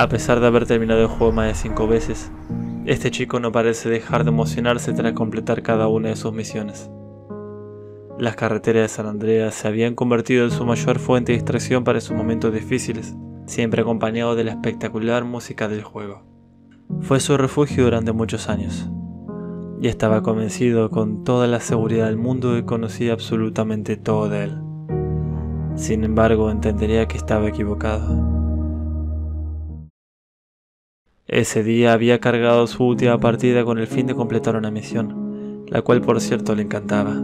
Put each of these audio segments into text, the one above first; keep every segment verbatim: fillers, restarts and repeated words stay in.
A pesar de haber terminado el juego más de cinco veces, este chico no parece dejar de emocionarse tras completar cada una de sus misiones. Las carreteras de San Andreas se habían convertido en su mayor fuente de distracción para esos momentos difíciles, siempre acompañado de la espectacular música del juego. Fue su refugio durante muchos años, y estaba convencido con toda la seguridad del mundo que conocía absolutamente todo de él. Sin embargo, entendería que estaba equivocado. Ese día había cargado su última partida con el fin de completar una misión, la cual por cierto le encantaba.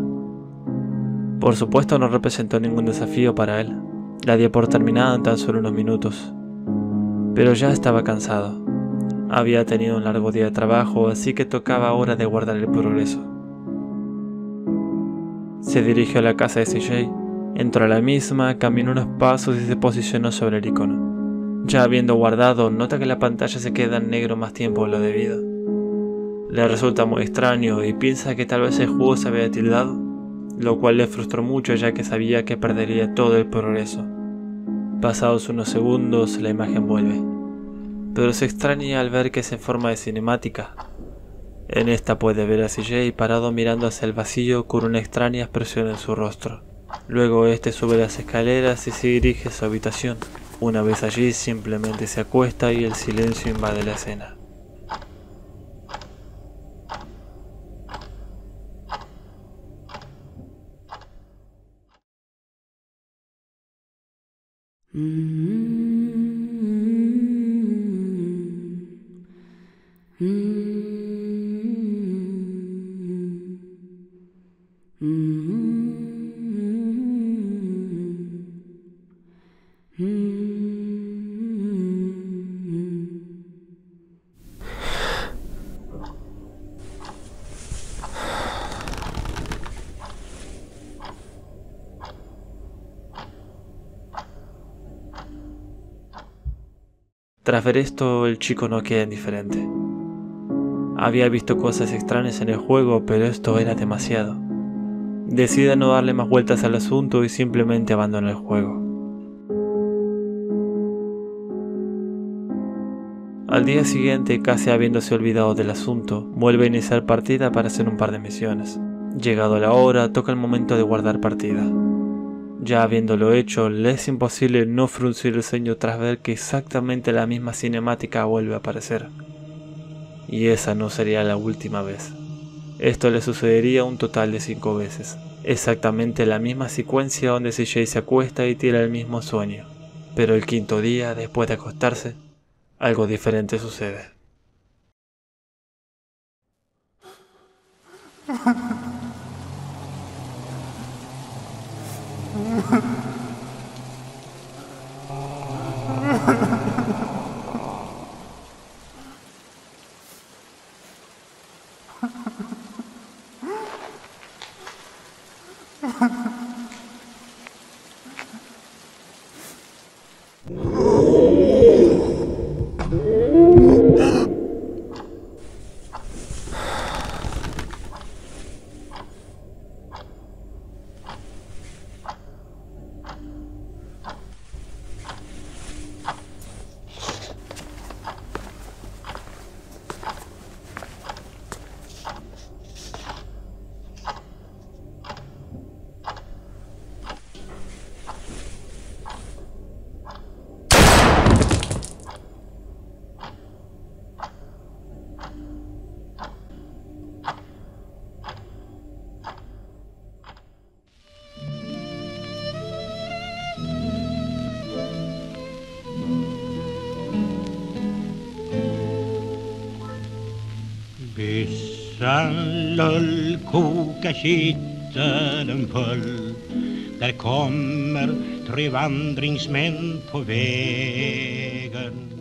Por supuesto no representó ningún desafío para él, la dio por terminada en tan solo unos minutos. Pero ya estaba cansado. Había tenido un largo día de trabajo, así que tocaba ahora de guardar el progreso. Se dirigió a la casa de C J, entró a la misma, caminó unos pasos y se posicionó sobre el icono. Ya habiendo guardado, nota que la pantalla se queda en negro más tiempo de lo debido. Le resulta muy extraño y piensa que tal vez el juego se había tildado, lo cual le frustró mucho ya que sabía que perdería todo el progreso. Pasados unos segundos, la imagen vuelve, pero se extraña al ver que es en forma de cinemática. En esta puede ver a C J parado mirando hacia el vacío con una extraña expresión en su rostro. Luego este sube las escaleras y se dirige a su habitación. Una vez allí simplemente se acuesta y el silencio invade la escena. Mm-hmm. Tras ver esto, el chico no queda indiferente. Había visto cosas extrañas en el juego, pero esto era demasiado. Decide no darle más vueltas al asunto y simplemente abandona el juego. Al día siguiente, casi habiéndose olvidado del asunto, vuelve a iniciar partida para hacer un par de misiones. Llegado la hora, toca el momento de guardar partida. Ya habiéndolo hecho, le es imposible no fruncir el ceño tras ver que exactamente la misma cinemática vuelve a aparecer. Y esa no sería la última vez. Esto le sucedería un total de cinco veces. Exactamente la misma secuencia donde C J se acuesta y tira el mismo sueño. Pero el quinto día, después de acostarse, algo diferente sucede. Sanlol kokakitaren full. Där kommer tre vandringsmän på vägen.